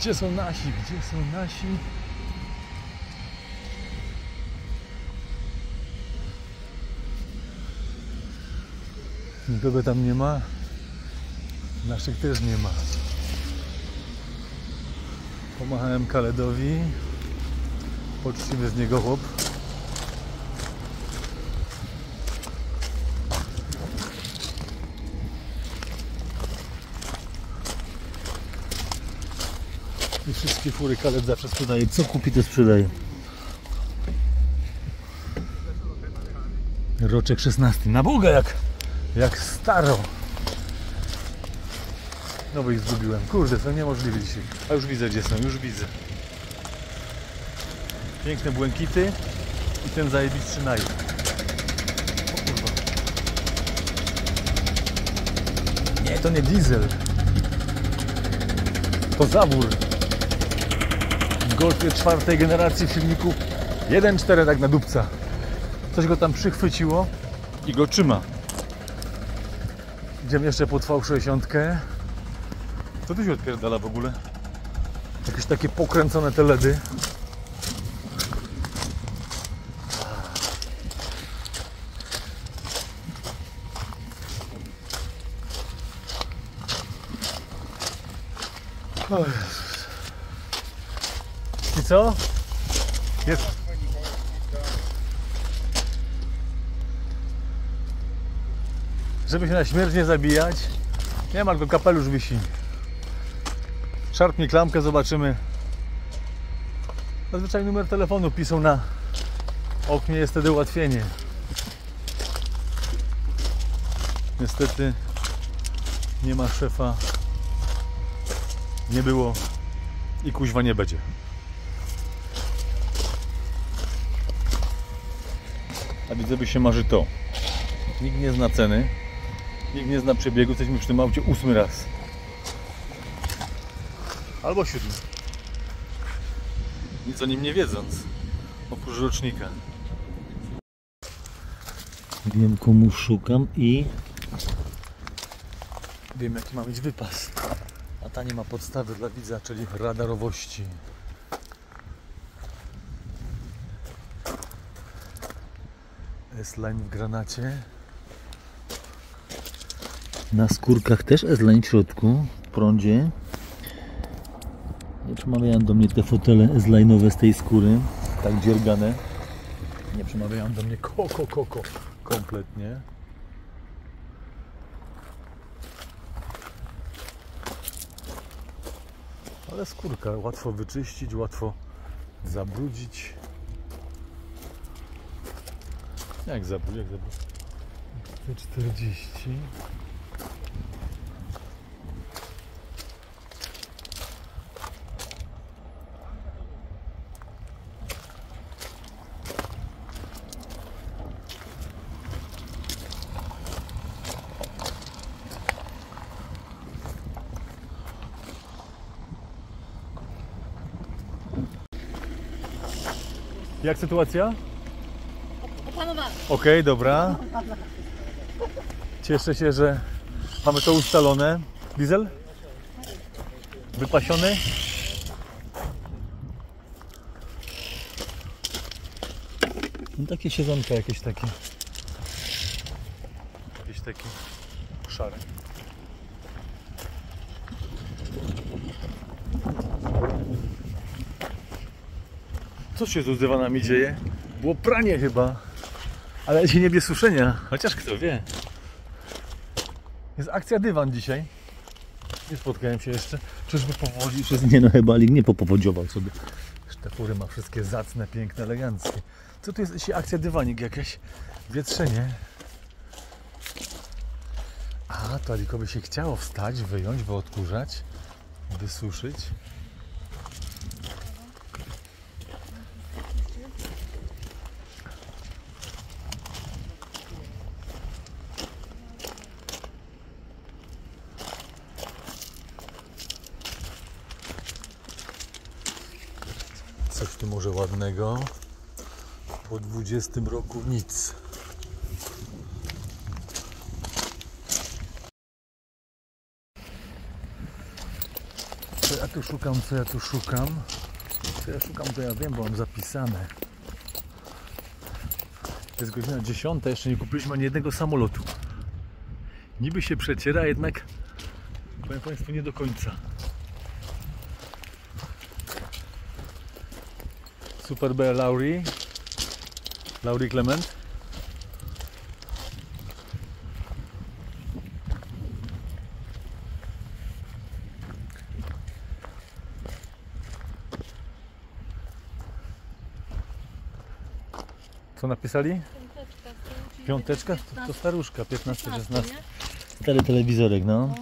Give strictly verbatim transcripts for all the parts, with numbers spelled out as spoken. Gdzie są nasi? Gdzie są nasi? Nikogo tam nie ma. Naszych też nie ma. Pomachałem Kaledowi. Poczciwy z niego chłop. I wszystkie fury Kaled zawsze sprzedaje. Co kupi, to sprzedaje. Roczek szesnasty. Na Boga jak, jak staro. No bo ich zgubiłem. Kurde, to niemożliwe dzisiaj. A już widzę, gdzie są. Już widzę. Piękne błękity i ten zajebisty najem. O kurwa. Nie, to nie diesel. To zawór. W Golfie czwartej generacji w silniku jeden przecinek cztery, tak na dupca. Coś go tam przychwyciło i go trzyma. Idziemy jeszcze pod V sześćdziesiąt. Co tu się odpierdala w ogóle? Jakieś takie pokręcone te ledy. I co? Jest. Żeby się na śmierć nie zabijać, nie ma go, kapelusz wisi. Szarpnij klamkę, zobaczymy. Zazwyczaj numer telefonu pisał na oknie, jest wtedy ułatwienie. Niestety nie ma szefa. Nie było i kuźwa nie będzie. A widzę, by się marzy to. Nikt nie zna ceny, nikt nie zna przebiegu. Jesteśmy przy tym aucie ósmy raz. Albo siódmy. Nic o nim nie wiedząc. Oprócz rocznika. Wiem, komu szukam i... wiem, jaki ma mieć wypas. A ta nie ma podstawy dla widza, czyli radarowości. S-Line w granacie. Na skórkach też S-Line w środku, w prądzie. Przemawiają do mnie te fotele S-Line'owe z tej skóry, tak dziergane. Nie przemawiają do mnie koko, koko, kompletnie. Ale skórka, łatwo wyczyścić, łatwo zabrudzić. Jak zabrudzić, jak zabrudzić? czterdzieści. Jak sytuacja? Opanowana. Okej, dobra. Cieszę się, że mamy to ustalone. Diesel? Wypasiony? No takie siedzonka jakieś takie. Jakieś takie szare. Co się tu z dywanami dzieje? Było pranie chyba, ale dzisiaj nie bie suszenia, chociaż kto wie. Jest akcja dywan dzisiaj. Nie spotkałem się jeszcze. Czyżby powodzi przez... Nie no, chyba Alik nie popowodziował sobie. Te fury ma wszystkie zacne, piękne, eleganckie. Co tu jest dzisiaj? Akcja dywanik jakaś? Wietrzenie. A, to Alikowi się chciało wstać, wyjąć, wyodkurzać, wysuszyć. Coś tu może ładnego. Po dwudziestym roku nic. A tu szukam, co ja tu szukam. Co ja szukam, to ja wiem, bo mam zapisane. To jest godzina dziesiąta, jeszcze nie kupiliśmy ani jednego samolotu. Niby się przeciera, jednak powiem Państwu, nie do końca. Super B Lauri, Lauri Clement. Co napisali? Piąteczka. Piąteczka? To, to staruszka, piętnaście szesnaście. Stary telewizorek, no.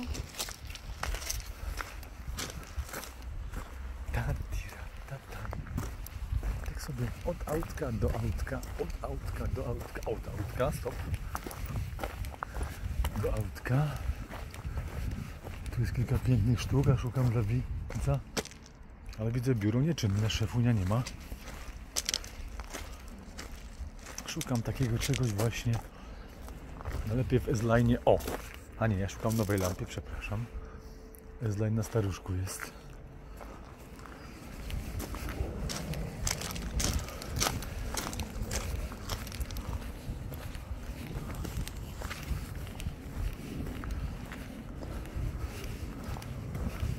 Tak sobie od autka do autka, od autka do autka, od autka, stop. Do autka. Tu jest kilka pięknych sztuk, a szukam żabica. Ale widzę biuro nieczynne, szefunia nie ma. Szukam takiego czegoś właśnie, najlepiej w S-Line. O! A nie, ja szukam nowej lampy, przepraszam. S-Line na staruszku jest.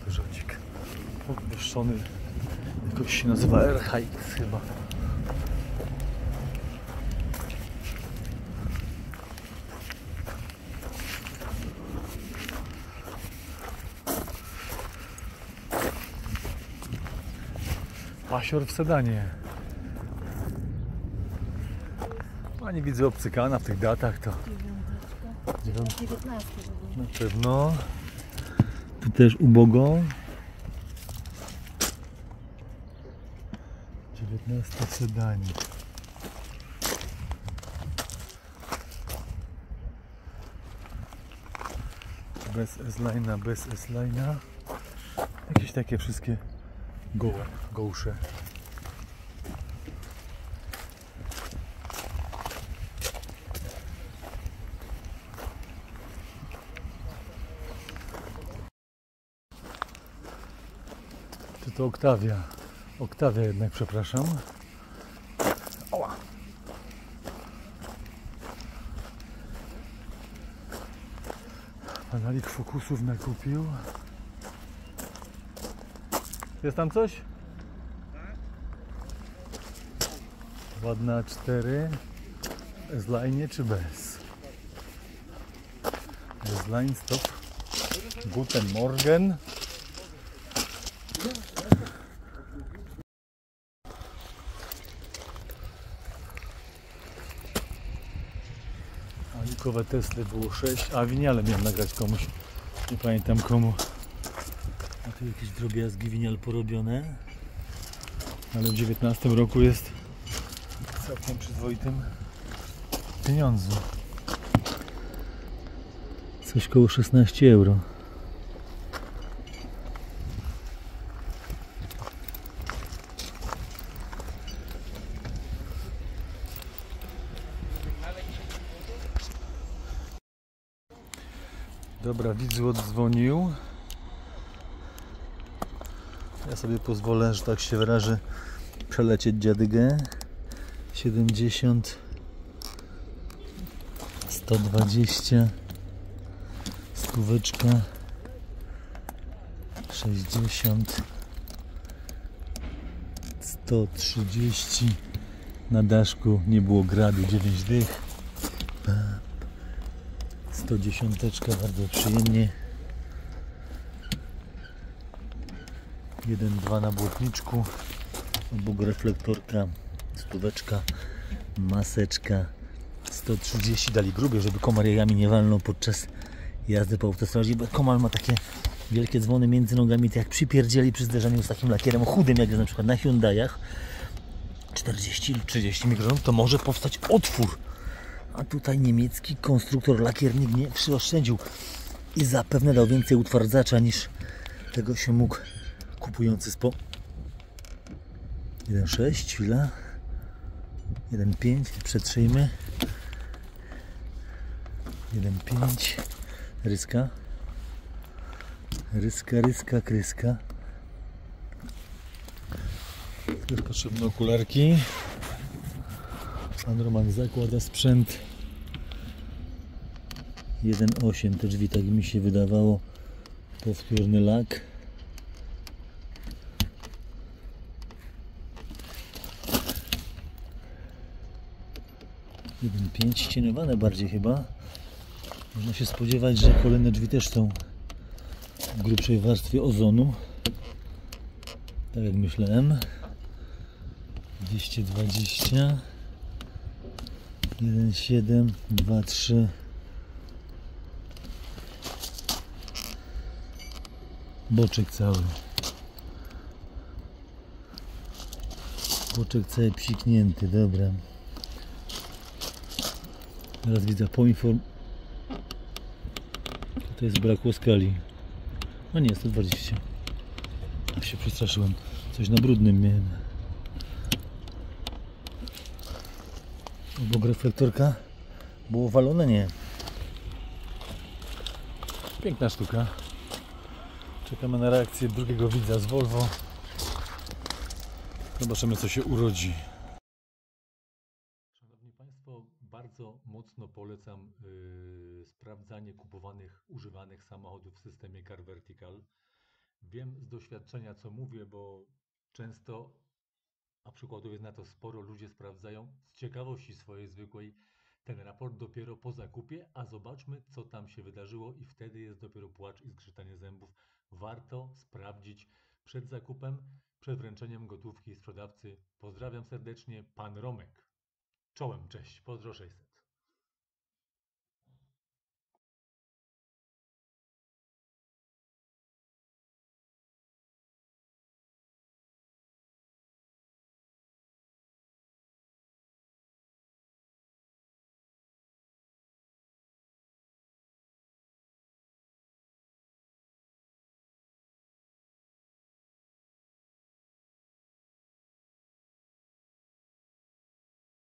Żodzik podwyższony, jakoś się nazywa Airheights chyba. Pasior w sedanie. Pani widzę obcykana w tych datach to. dziewiętnaście. Na pewno. Tu też ubogo. dziewiętnaście w sedanie. Bez S-Line'a, bez S-Line'a. Jakieś takie wszystkie gołe, gołsze. Czy to Octavia? Octavia jednak, przepraszam. Oła. Panalik fokusów nakupił. Jest tam coś? Ładna cztery. S-Line czy bez? S-Line stop. Guten Morgen. Alikowe Tesla było sześć. A winiale miałem nagrać komuś. Nie pamiętam komu. Tu jakieś drobiazgi winial porobione, ale w dziewiętnastym roku jest całkiem przyzwoitym pieniądzu, coś koło szesnaście euro. Dobra, widzu odzwonił. Ja sobie pozwolę, że tak się wyrażę, przelecieć dziadygę. siedemdziesiąt, sto dwadzieścia, stóweczka, sześćdziesiąt, sto trzydzieści, na daszku nie było gradu, dziewięć dych, sto dziesięć, bardzo przyjemnie. jeden dwa na błotniczku, obok reflektorka, stóweczka, maseczka, sto trzydzieści, dali grubie, żeby komar jajami nie walnął podczas jazdy po autostradzie, bo komar ma takie wielkie dzwony między nogami, to jak przypierdzieli przy zderzeniu z takim lakierem chudym, jak jest na przykład na Hyundaiach, czterdzieści lub trzydzieści mikronów, to może powstać otwór, a tutaj niemiecki konstruktor lakiernik nie przyoszczędził i zapewne dał więcej utwardzacza niż tego się mógł kupujący spo jeden sześć, chwila jeden pięć, przetrzyjmy jeden pięć, ryska ryska, ryska, kryska Już potrzebne okularki. Pan Romek zakłada sprzęt. jeden osiem te drzwi, tak mi się wydawało. Powtórny lak. jeden pięć ścienowane bardziej chyba. Można się spodziewać, że kolejne drzwi też są w grubszej warstwie ozonu. Tak jak myślałem. dwieście dwadzieścia. jeden siedem dwa trzy. Boczek cały. Boczek cały psiknięty, dobra. Teraz widzę poinform... To jest brakło skali. A nie, sto dwadzieścia. Ja się przestraszyłem. Coś na brudnym miałem. Obok reflektorka było walone, nie. Piękna sztuka. Czekamy na reakcję drugiego widza z Volvo. Zobaczymy, co się urodzi. Szanowni Państwo, bardzo mocno polecam yy, sprawdzanie kupowanych, używanych samochodów w systemie CarVertical. Wiem z doświadczenia, co mówię, bo często, a przykładów jest na to sporo, ludzie sprawdzają z ciekawości swojej zwykłej ten raport dopiero po zakupie, a zobaczmy, co tam się wydarzyło i wtedy jest dopiero płacz i zgrzytanie zębów. Warto sprawdzić przed zakupem, przed wręczeniem gotówki sprzedawcy. Pozdrawiam serdecznie, Pan Romek. Czołem, cześć, pozdro sześćset.